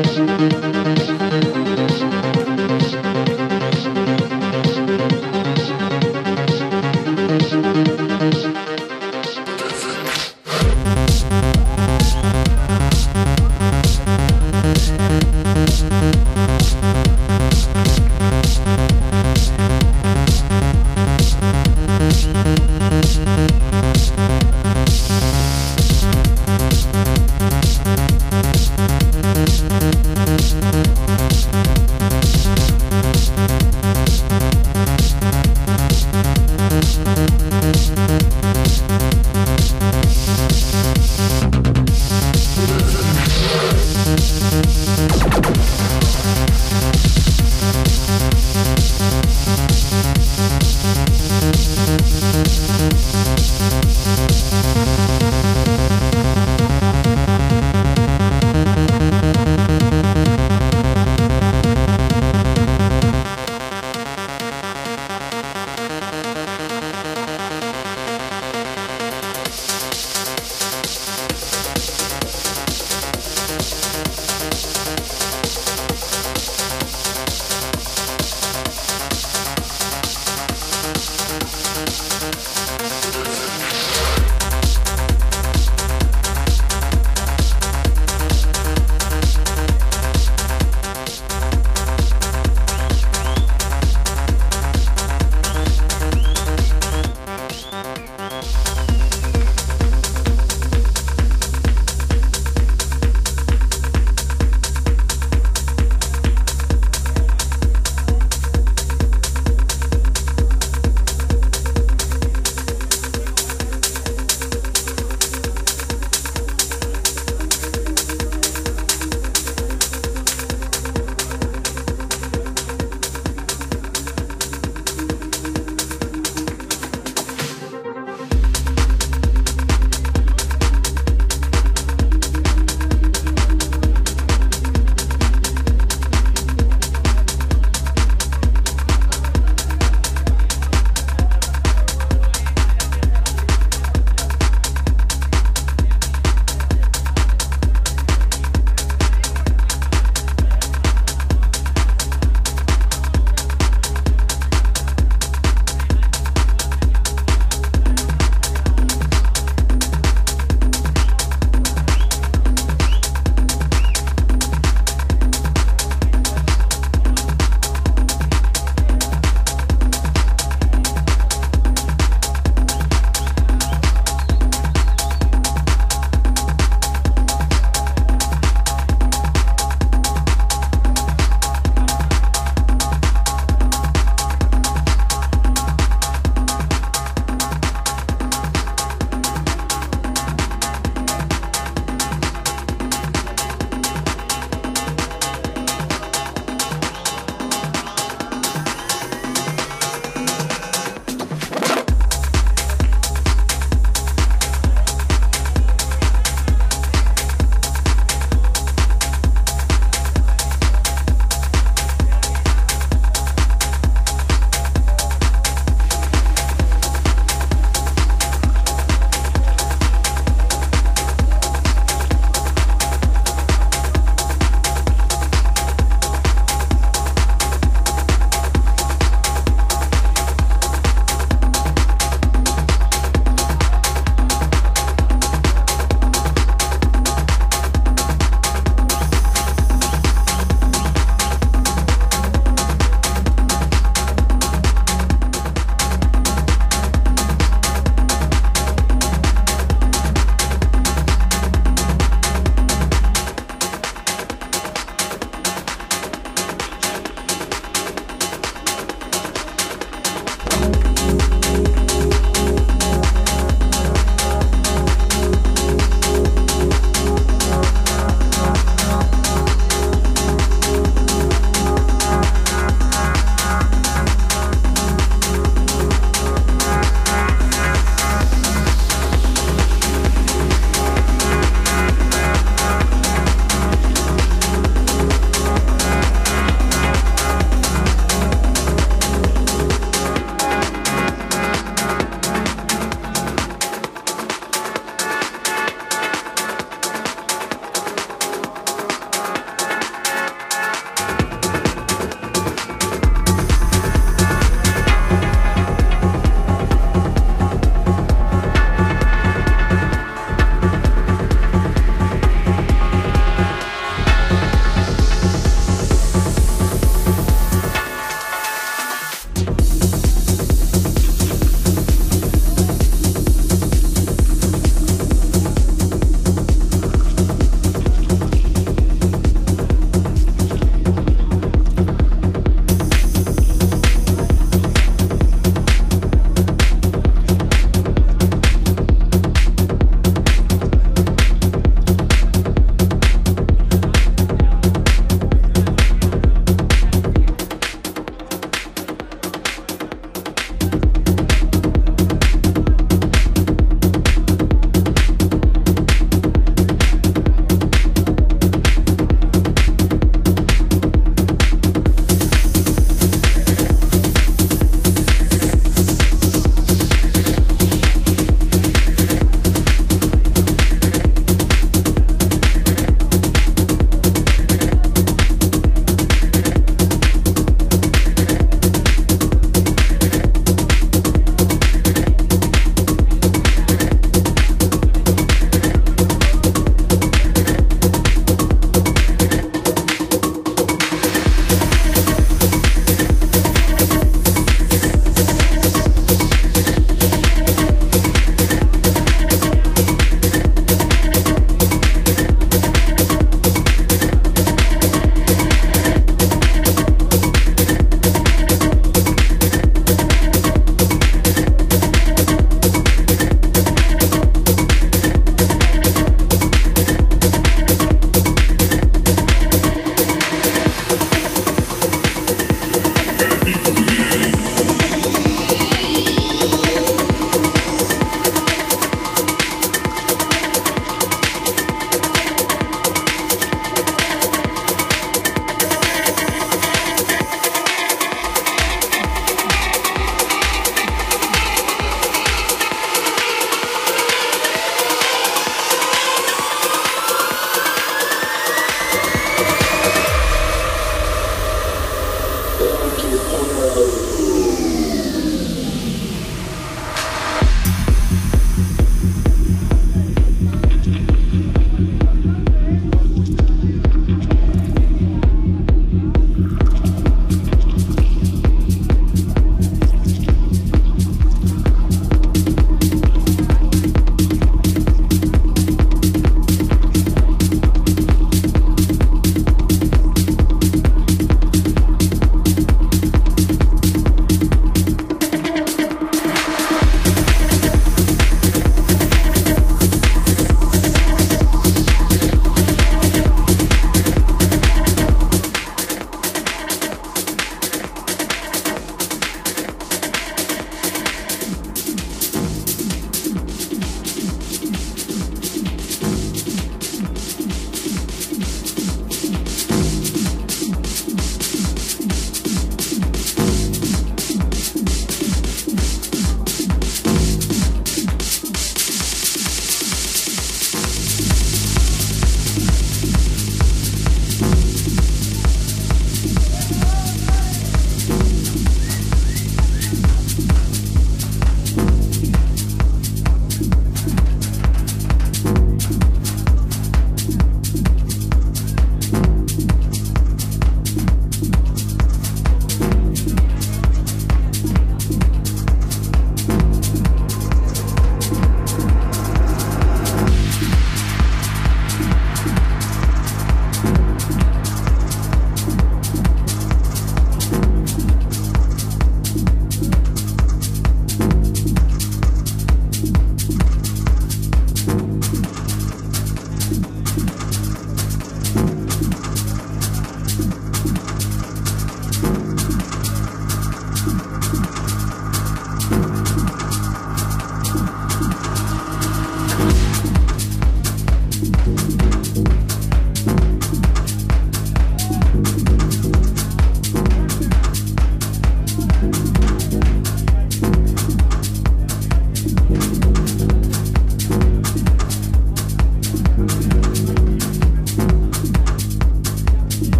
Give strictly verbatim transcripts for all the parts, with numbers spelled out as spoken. We'll be right back.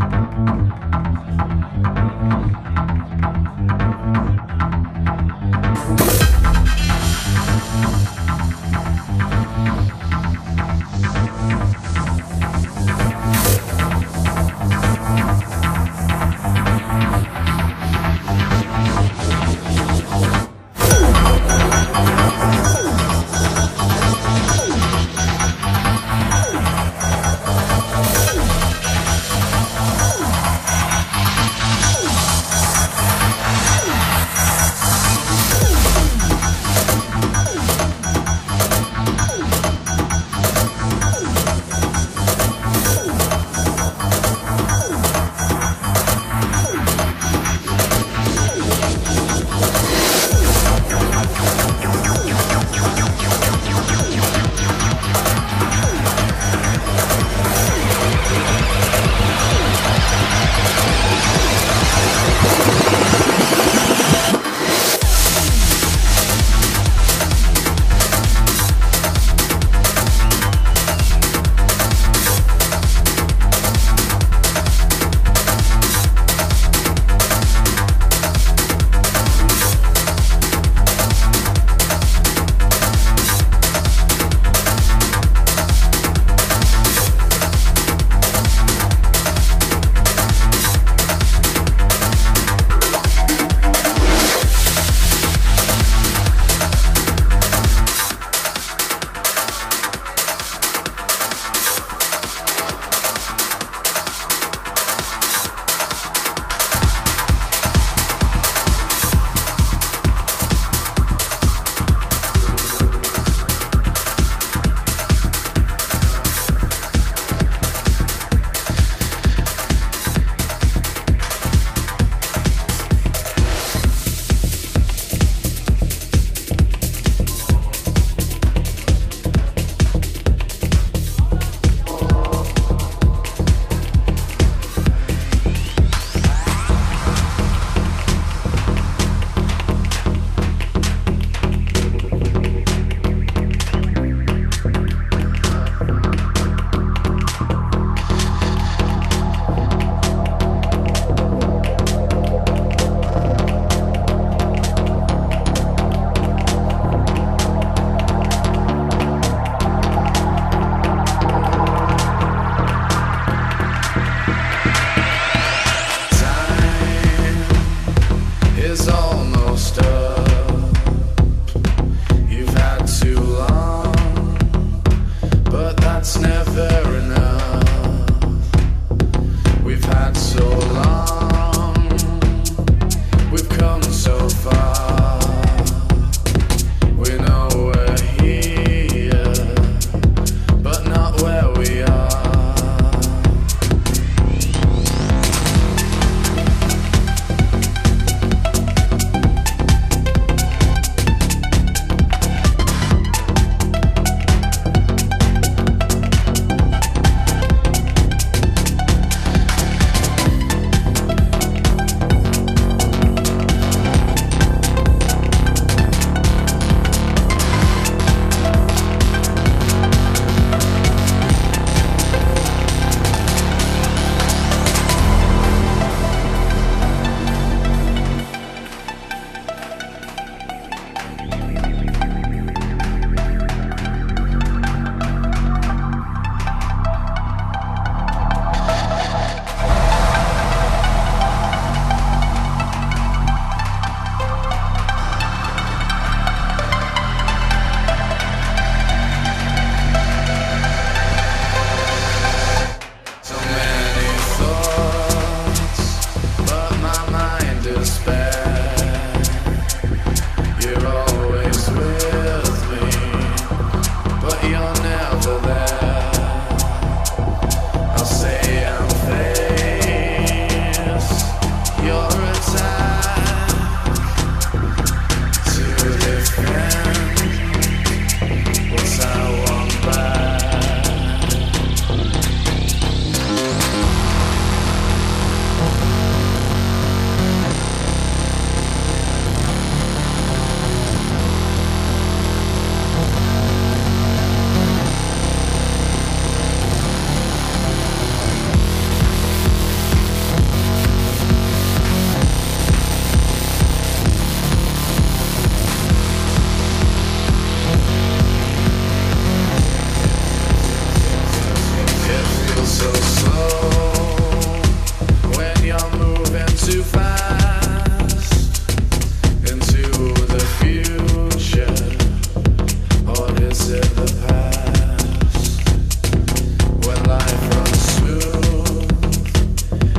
You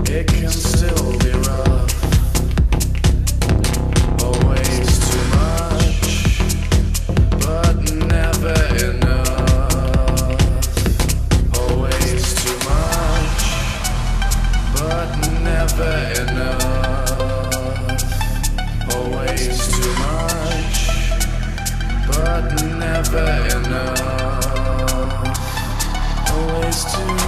Never enough, always too